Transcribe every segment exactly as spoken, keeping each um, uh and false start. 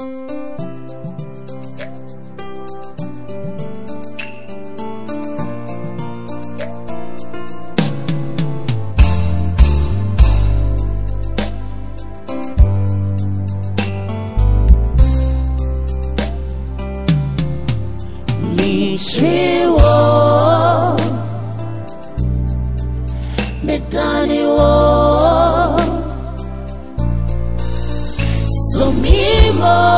So me more.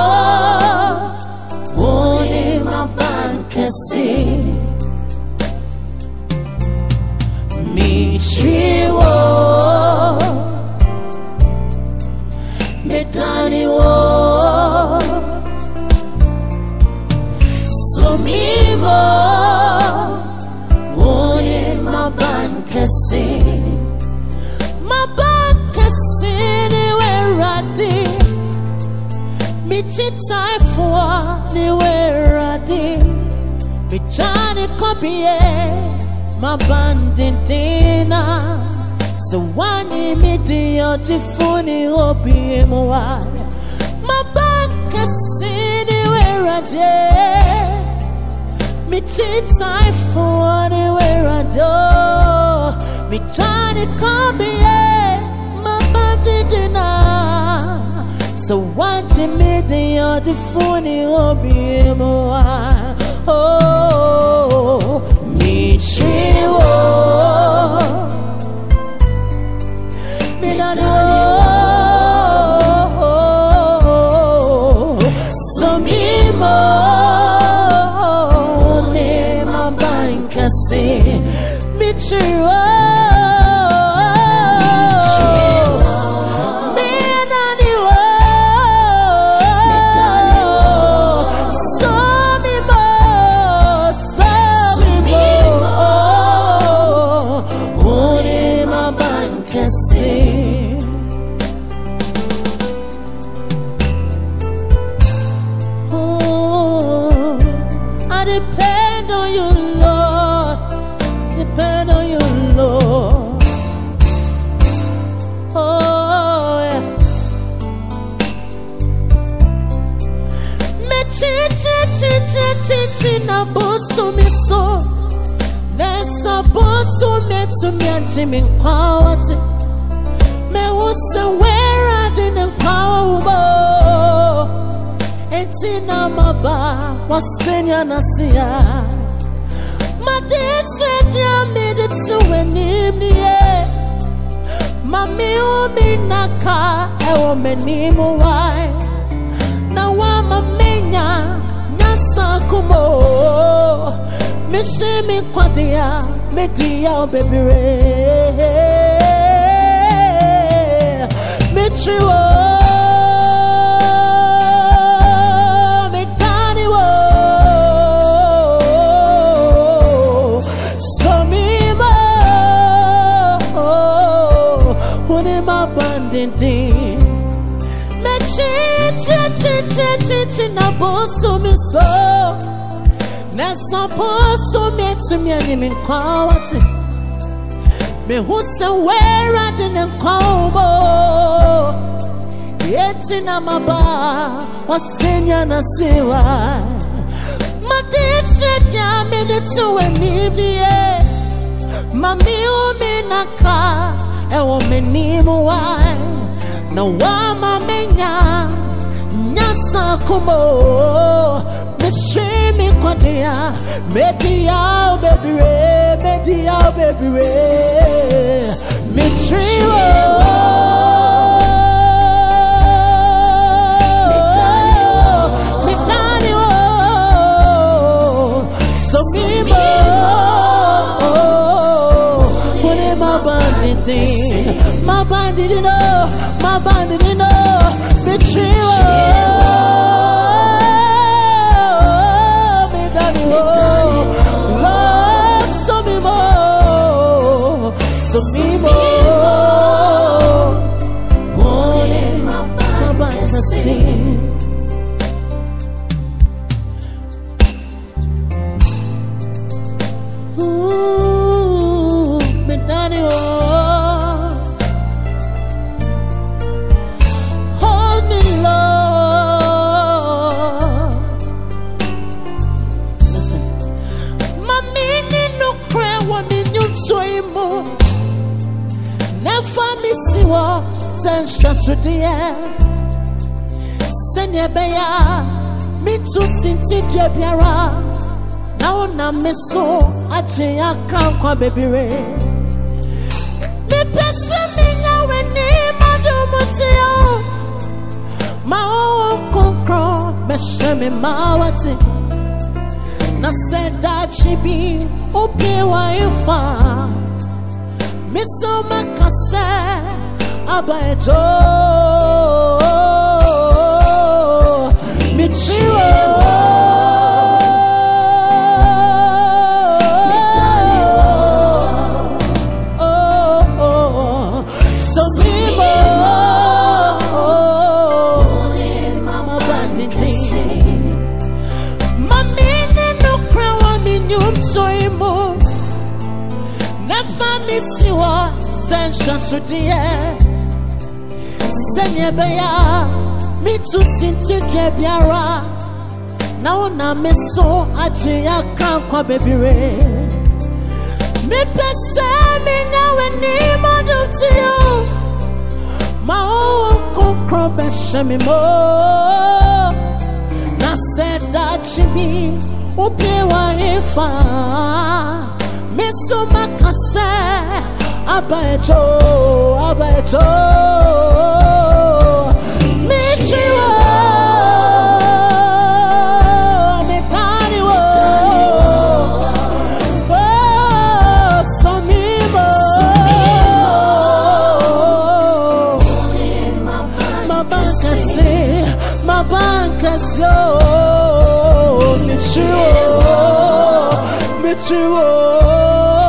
San Shasudia Senebea Mitu Sinti Biara Now Namiso Achia Crown Kwa Baby Ray Mipesumina Winnie Madumutio Mao Concro Meshemi Mawati Nase Dachibi Ope Waifa Miso Makase Abajo, Michiwa, Mitaliwa, oh oh, Sobiwa, oh, Mama Banditi, Mamini nukrewa minyumtoimo, nefamisiwa senshasudiye. Senyebea, mitu sinti kebiara Na una meso aji ya kram kwa baby re Mipese minyawe ni madutiyo Mao kukro beshe mimo Naseda chibi upiwa ifa Miso makase abaejo, abaejo Mitsuo, Mitsuo.